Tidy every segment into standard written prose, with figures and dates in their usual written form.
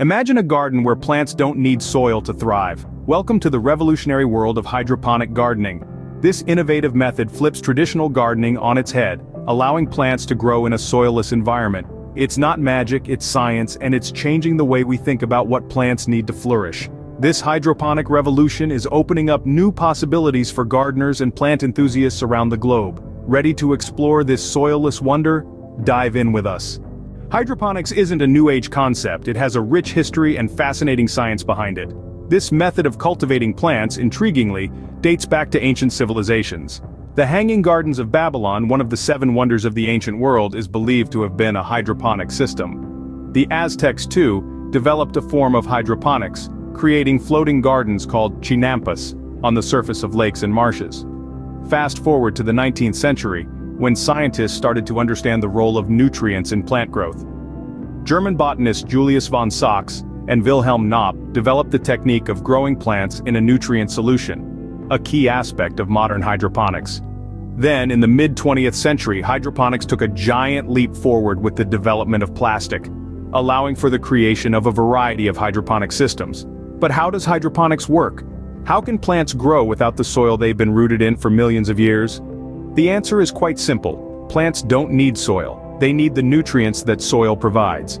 Imagine a garden where plants don't need soil to thrive. Welcome to the revolutionary world of hydroponic gardening. This innovative method flips traditional gardening on its head, allowing plants to grow in a soilless environment. It's not magic, it's science, and it's changing the way we think about what plants need to flourish. This hydroponic revolution is opening up new possibilities for gardeners and plant enthusiasts around the globe. Ready to explore this soilless wonder? Dive in with us. Hydroponics isn't a new-age concept, it has a rich history and fascinating science behind it. This method of cultivating plants, intriguingly, dates back to ancient civilizations. The Hanging Gardens of Babylon, one of the seven wonders of the ancient world, is believed to have been a hydroponic system. The Aztecs, too, developed a form of hydroponics, creating floating gardens called chinampas, on the surface of lakes and marshes. Fast forward to the 19th century, when scientists started to understand the role of nutrients in plant growth. German botanists Julius von Sachs and Wilhelm Knopp developed the technique of growing plants in a nutrient solution, a key aspect of modern hydroponics. Then, in the mid-20th century, hydroponics took a giant leap forward with the development of plastic, allowing for the creation of a variety of hydroponic systems. But how does hydroponics work? How can plants grow without the soil they've been rooted in for millions of years? The answer is quite simple. Plants don't need soil, they need the nutrients that soil provides.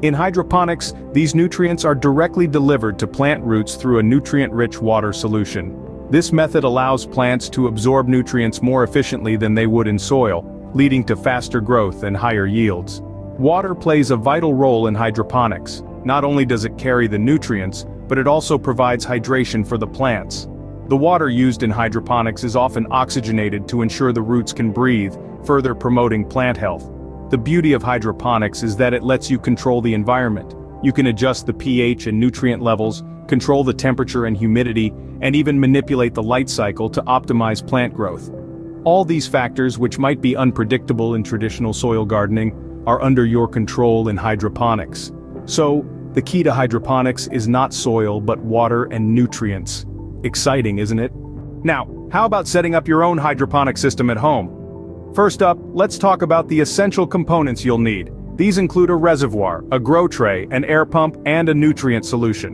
In hydroponics, these nutrients are directly delivered to plant roots through a nutrient-rich water solution. This method allows plants to absorb nutrients more efficiently than they would in soil, leading to faster growth and higher yields. Water plays a vital role in hydroponics. Not only does it carry the nutrients, but it also provides hydration for the plants. The water used in hydroponics is often oxygenated to ensure the roots can breathe, further promoting plant health. The beauty of hydroponics is that it lets you control the environment. You can adjust the pH and nutrient levels, control the temperature and humidity, and even manipulate the light cycle to optimize plant growth. All these factors, which might be unpredictable in traditional soil gardening, are under your control in hydroponics. So, the key to hydroponics is not soil but water and nutrients. Exciting, isn't it? Now, how about setting up your own hydroponic system at home? First up, let's talk about the essential components you'll need. These include a reservoir, a grow tray, an air pump, and a nutrient solution.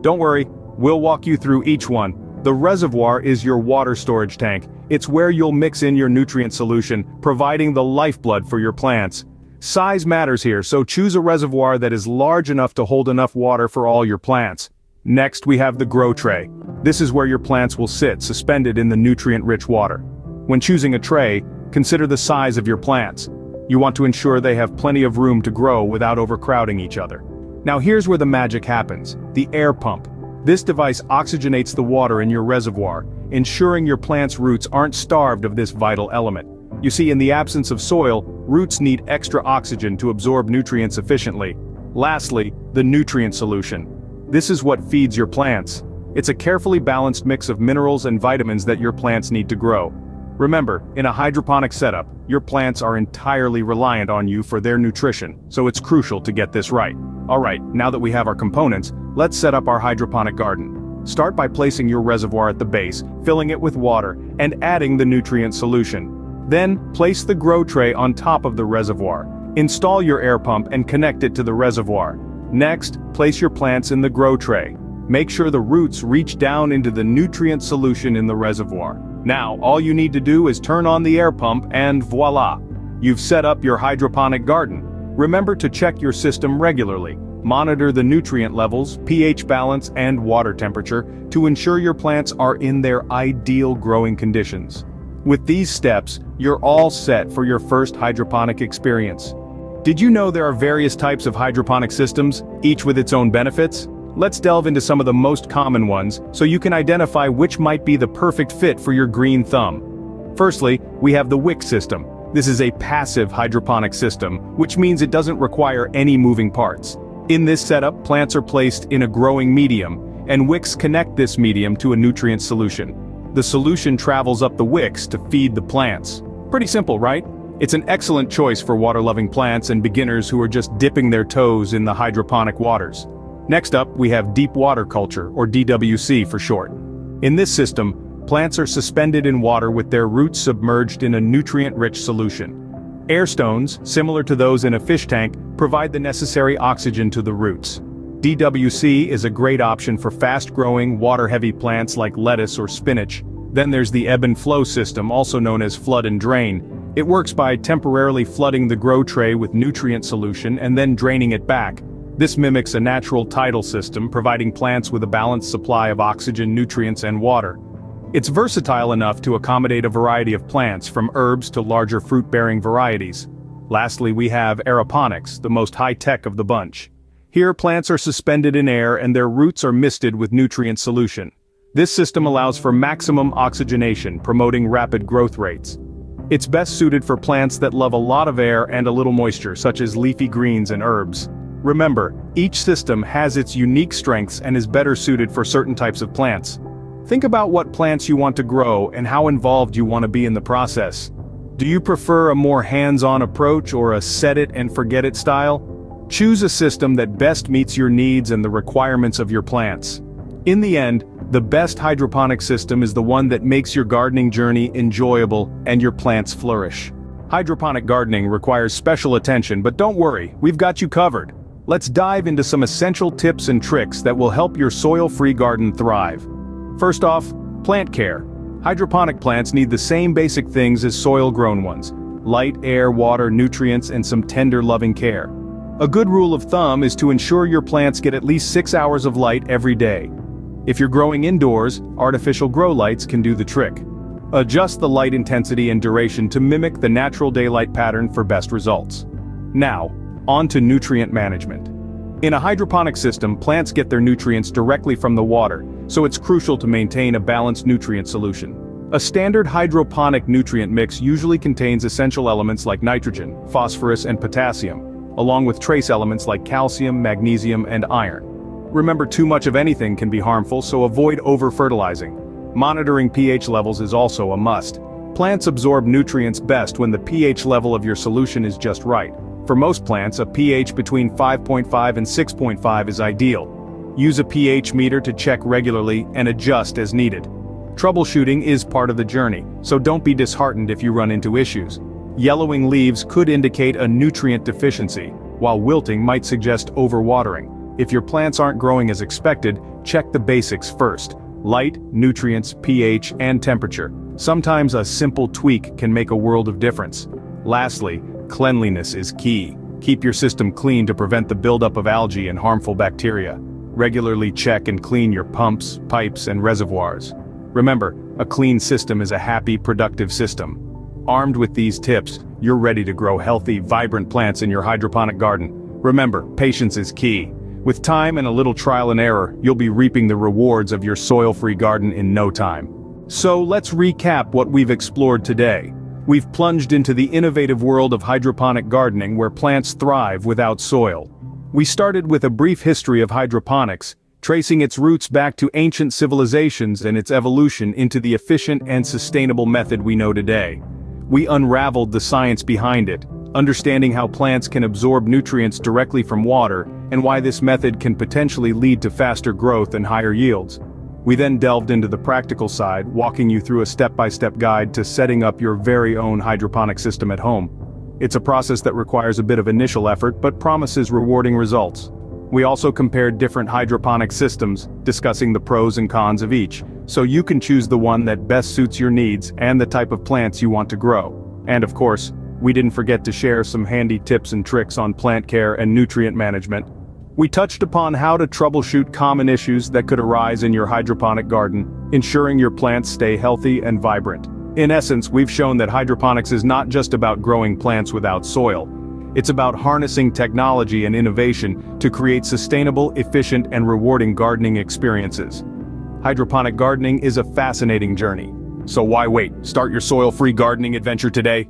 Don't worry, we'll walk you through each one. The reservoir is your water storage tank. It's where you'll mix in your nutrient solution, providing the lifeblood for your plants. Size matters here, so choose a reservoir that is large enough to hold enough water for all your plants. Next, we have the grow tray. This is where your plants will sit, suspended in the nutrient-rich water. When choosing a tray, consider the size of your plants. You want to ensure they have plenty of room to grow without overcrowding each other. Now here's where the magic happens, the air pump. This device oxygenates the water in your reservoir, ensuring your plants' roots aren't starved of this vital element. You see, in the absence of soil, roots need extra oxygen to absorb nutrients efficiently. Lastly, the nutrient solution. This is what feeds your plants. It's a carefully balanced mix of minerals and vitamins that your plants need to grow. Remember, in a hydroponic setup, your plants are entirely reliant on you for their nutrition, so it's crucial to get this right. Alright, now that we have our components, let's set up our hydroponic garden. Start by placing your reservoir at the base, filling it with water, and adding the nutrient solution. Then, place the grow tray on top of the reservoir. Install your air pump and connect it to the reservoir. Next, place your plants in the grow tray. Make sure the roots reach down into the nutrient solution in the reservoir. Now, all you need to do is turn on the air pump and voila! You've set up your hydroponic garden. Remember to check your system regularly. Monitor the nutrient levels, pH balance, and water temperature to ensure your plants are in their ideal growing conditions. With these steps, you're all set for your first hydroponic experience. Did you know there are various types of hydroponic systems, each with its own benefits? Let's delve into some of the most common ones, so you can identify which might be the perfect fit for your green thumb. Firstly, we have the wick system. This is a passive hydroponic system, which means it doesn't require any moving parts. In this setup, plants are placed in a growing medium, and wicks connect this medium to a nutrient solution. The solution travels up the wicks to feed the plants. Pretty simple, right? It's an excellent choice for water-loving plants and beginners who are just dipping their toes in the hydroponic waters. Next up, we have deep water culture, or DWC for short. In this system, plants are suspended in water with their roots submerged in a nutrient-rich solution. Air stones, similar to those in a fish tank, provide the necessary oxygen to the roots. DWC is a great option for fast-growing, water-heavy plants like lettuce or spinach. Then there's the ebb and flow system, also known as flood and drain. It works by temporarily flooding the grow tray with nutrient solution and then draining it back. This mimics a natural tidal system, providing plants with a balanced supply of oxygen, nutrients, and water. It's versatile enough to accommodate a variety of plants, from herbs to larger fruit-bearing varieties. Lastly, we have aeroponics, the most high-tech of the bunch. Here, plants are suspended in air and their roots are misted with nutrient solution. This system allows for maximum oxygenation, promoting rapid growth rates. It's best suited for plants that love a lot of air and a little moisture, such as leafy greens and herbs. Remember, each system has its unique strengths and is better suited for certain types of plants. Think about what plants you want to grow and how involved you want to be in the process. Do you prefer a more hands-on approach or a set-it-and-forget-it style? Choose a system that best meets your needs and the requirements of your plants. In the end, the best hydroponic system is the one that makes your gardening journey enjoyable and your plants flourish. Hydroponic gardening requires special attention, but don't worry, we've got you covered. Let's dive into some essential tips and tricks that will help your soil-free garden thrive. First off, plant care. Hydroponic plants need the same basic things as soil-grown ones: light, air, water, nutrients, and some tender, loving care. A good rule of thumb is to ensure your plants get at least 6 hours of light every day. If you're growing indoors, artificial grow lights can do the trick. Adjust the light intensity and duration to mimic the natural daylight pattern for best results. Now, on to nutrient management. In a hydroponic system, plants get their nutrients directly from the water, so it's crucial to maintain a balanced nutrient solution. A standard hydroponic nutrient mix usually contains essential elements like nitrogen, phosphorus, and potassium, along with trace elements like calcium, magnesium, and iron. Remember, too much of anything can be harmful, so avoid over-fertilizing. Monitoring pH levels is also a must. Plants absorb nutrients best when the pH level of your solution is just right. For most plants, a pH between 5.5 and 6.5 is ideal. Use a pH meter to check regularly and adjust as needed. Troubleshooting is part of the journey, so don't be disheartened if you run into issues. Yellowing leaves could indicate a nutrient deficiency, while wilting might suggest overwatering. If your plants aren't growing as expected, check the basics first: light, nutrients, pH, and temperature. Sometimes a simple tweak can make a world of difference. Lastly, cleanliness is key. Keep your system clean to prevent the buildup of algae and harmful bacteria. Regularly check and clean your pumps, pipes, and reservoirs. Remember, a clean system is a happy, productive system. Armed with these tips, you're ready to grow healthy, vibrant plants in your hydroponic garden. Remember, patience is key. With time and a little trial and error, you'll be reaping the rewards of your soil-free garden in no time. So let's recap what we've explored today. We've plunged into the innovative world of hydroponic gardening, where plants thrive without soil. We started with a brief history of hydroponics, tracing its roots back to ancient civilizations and its evolution into the efficient and sustainable method we know today. We unraveled the science behind it, understanding how plants can absorb nutrients directly from water and why this method can potentially lead to faster growth and higher yields. We then delved into the practical side, walking you through a step-by-step guide to setting up your very own hydroponic system at home. It's a process that requires a bit of initial effort but promises rewarding results. We also compared different hydroponic systems, discussing the pros and cons of each, so you can choose the one that best suits your needs and the type of plants you want to grow. And of course, we didn't forget to share some handy tips and tricks on plant care and nutrient management. We touched upon how to troubleshoot common issues that could arise in your hydroponic garden, ensuring your plants stay healthy and vibrant. In essence, we've shown that hydroponics is not just about growing plants without soil. It's about harnessing technology and innovation to create sustainable, efficient, and rewarding gardening experiences. Hydroponic gardening is a fascinating journey. So why wait? Start your soil-free gardening adventure today.